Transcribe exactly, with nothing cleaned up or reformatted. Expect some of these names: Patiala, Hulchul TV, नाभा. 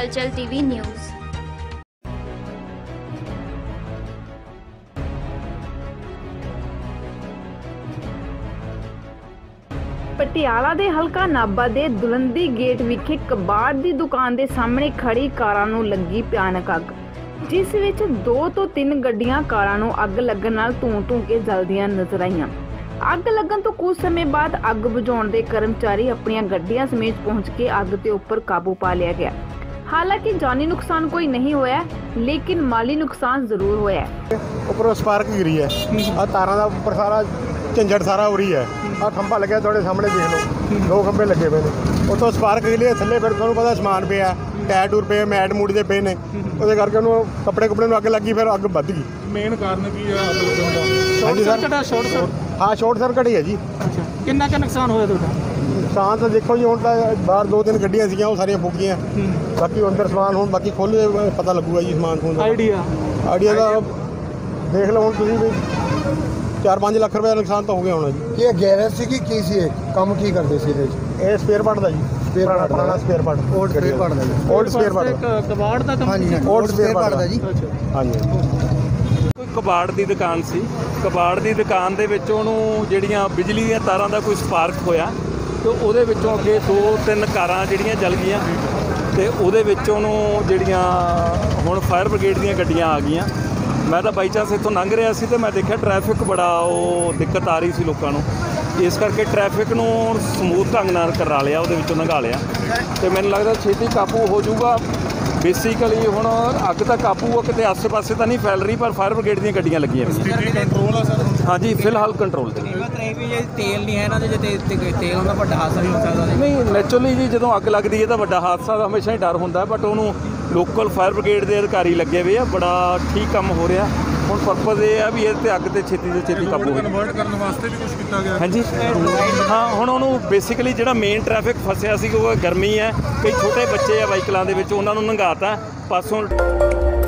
हलचल TV news. Patiala दे हलका नाभा दे दुलंदी gate विखे कबाड़ दी दुकान दे सामने खड़ी कारां नूं लगी भयानक अग, जिस विच दो तो तीन गड्डियां कारां नूं अग लगण नाल धूं-धूं के जलदियां नजर आईयां। अग लगन तो कुछ समय बाद अग बुझाउण दे कर्मचारी अपणियां गड्डियां समेत पहुंच के अग ते उपर काबू पा लिया गया। हालांकि जानी नुकसान कोई नहीं होया, लेकिन माली नुकसान जरूर होया। उपरों स्पार्क गिरी है और तारां दा उपर सारा झंझट सारा हो रही है। खंभा लगे थोड़े सामने देख लो, दो खंभे लगे पे ने, उतो स्पार्क के लिए थले फिर थोड़ा पता समान पे है, टायर टूर पे मैट मूट के पे ने, उसके करके उन्होंने कपड़े कुपड़े में अग लगी, फिर अग बढ़ गई। मेन कारण की हाँ शॉर्ट सर्किट ही है जी। कि नुकसान होया? नुकसान तो देखो जी, हम बाहर दो तीन गड्डियां सी सारिया फूकियां, बाकी अंदर समान हूँ, बाकी खोल पता लगूगा जी। समान फोन आइडिया आइडिया का देख लो हम भी, चार पाँच लाख रुपए नुकसान तो हो गया होना जी। ये गैरेज सी की की सी काम की करते सी जी? ये स्पेयर पार्ट दा जी, स्पेयर पार्ट पुराना spare part old spare part दा जी, ओल्ड स्पेयर पार्ट कबाड़ दा काम जी, ओल्ड स्पेयर पार्ट दा जी। हां जी, कोई कबाड़ दी दुकान सी, कबाड़ दी दुकान दे विच ओनू जेड़ियां बिजली दीयां तारां दा कोई स्पार्क होया तो ओदे विचों अगे दो तीन कारां जेड़ियां जल गईयां ते ओदे विच ओनू जेड़ियां हुण फायर ब्रिगेड दीयां गड्डियां आ गईयां। मैं तो बाई चांस इतों लंघ रहा सी तो मैं देखा ट्रैफिक बड़ा वो दिक्कत आ रही सी लोगों को, इस करके ट्रैफिक नूं समूथ ढंग नाल करा लिया, उहदे लंघा लिया तो मैनूं लगता छेती काबू हो जाऊगा। बेसिकली हुण अग तां काबू आ, कितें आसे पासे तां नहीं फैल रही, पर फायर ब्रिगेड दीयां गड्डियां लगियां। हाँ जी, फिलहाल कंट्रोल ते तेल नहीं है ना, जे तेल होंदा वड्डा हादसा भी हो सकदा। नहीं नैचुरली जी, जदों अग लगदी है तां वड्डा हादसा दा हमेशा ही डर हुंदा, बट उहनूं लोकल फायर ब्रिगेड के अधिकारी लगे हुए हैं, बड़ा ठीक काम हो रहा है। हम परपज़ ये है भी ये अग तो छेती से छेती काबू कन्वर्ट करने वास्ते भी कुछ किया गया। हाँ जी हाँ, हुण उन्होंने बेसिकली जो मेन ट्रैफिक फसया सी, गर्मी है, कई छोटे बच्चे है बाइकलों के, उन्होंने लंघाता पासों।